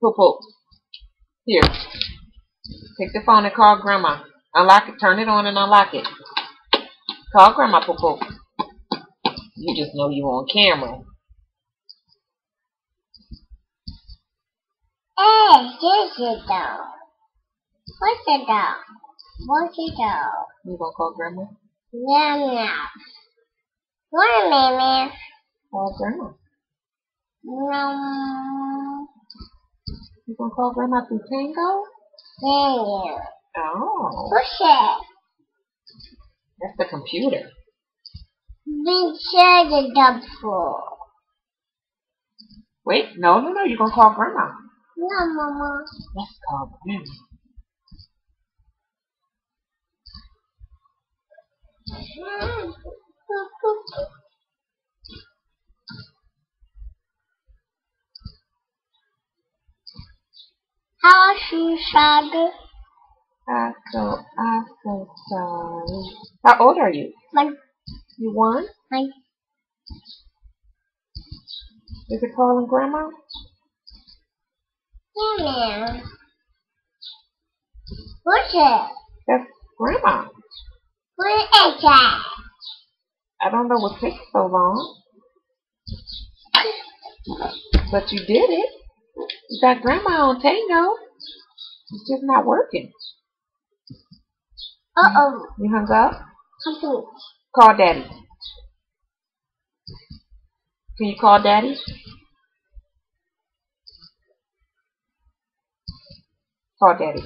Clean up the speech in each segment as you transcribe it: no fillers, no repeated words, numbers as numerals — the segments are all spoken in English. Popo. Here. Take the phone and call Grandma. Unlock it. Turn it on and unlock it. Call Grandma, Popo. You just know you on camera. Hey, here's your doll. What's your doll? What's your doll? You gonna call Grandma? No. What, Mammy? Call Grandma. No. You gonna call Grandma through Tango? Yeah. Oh. Push it. That's the computer. We share the double. Wait, no. You're gonna call Grandma. No, Mama. Let's call Grandma. How she said. I'm so sorry. How old are you? Like. You won? Hi. Is it calling Grandma? Yeah, ma'am. What's it? That's Grandma. What is that? I don't know what takes so long. But you did it. You got Grandma on Tango. It's just not working. Uh-oh. You hung up? Something. Call Daddy. Can you call Daddy? Call Daddy.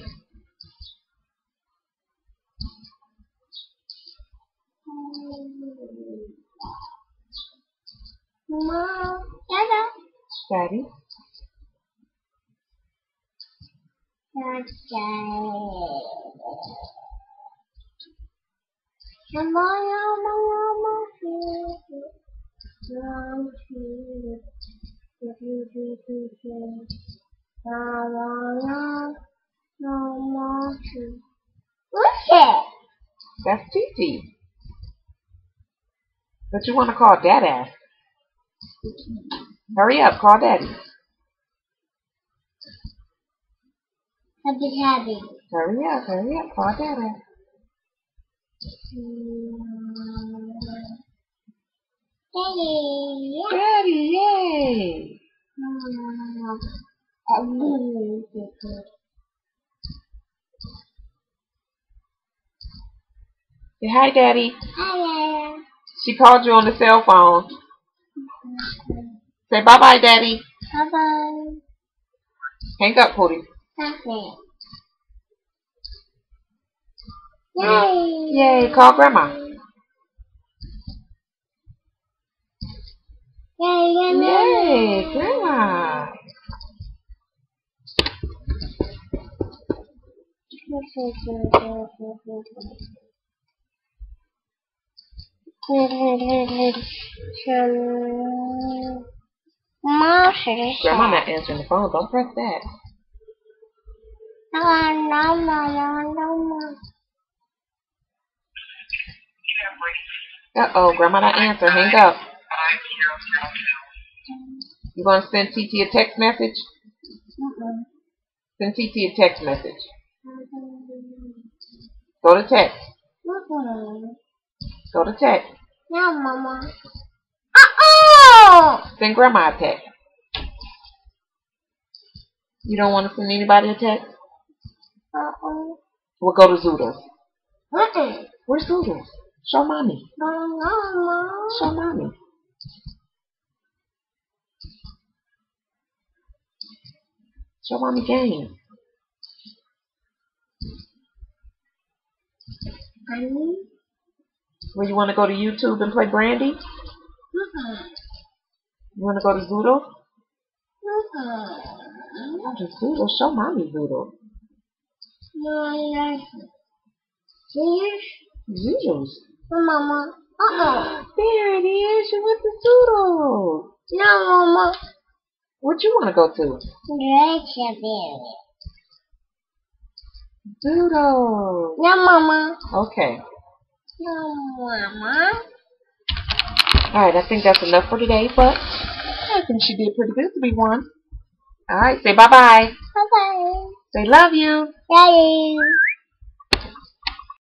Mom, Daddy. Daddy. What's that? That's Titi. But you want to call Dada. Hurry up, call Daddy. Happy. Hurry up, call Dada. Daddy, yay! Say hi, Daddy. Hi. She called you on the cell phone. Say bye-bye, Daddy. Bye-bye. Hang up, Cody. Okay. Yay! Call Grandma. Yay, Grandma. Grandma not answering the phone. Don't press that. No. Uh-oh, Grandma not answer. Hang up. You want to send Titi a text message? Send Titi a text message. Go to text. Go to text. No, Mama. Uh-oh! Send Grandma a text. You don't want to send anybody a text? Uh-oh. We'll go to Zoodles. Where's Zoodles? Show Mommy. No. Show Mommy. Show Mommy game. Mommy? Well, you want to go to YouTube and play Brandy? You want to go to Zoodles? Not just Zoodles. Show Mommy Zoodles. No. Zoodles. Mama. There it is. You went to Zoodles. No, Mama. What you want to go to? Zoodles. No, Mama. Okay. No, Mama. Alright, I think that's enough for today, but I think she did pretty good to be one. Alright, say bye-bye. Bye-bye. Say love you. Love you.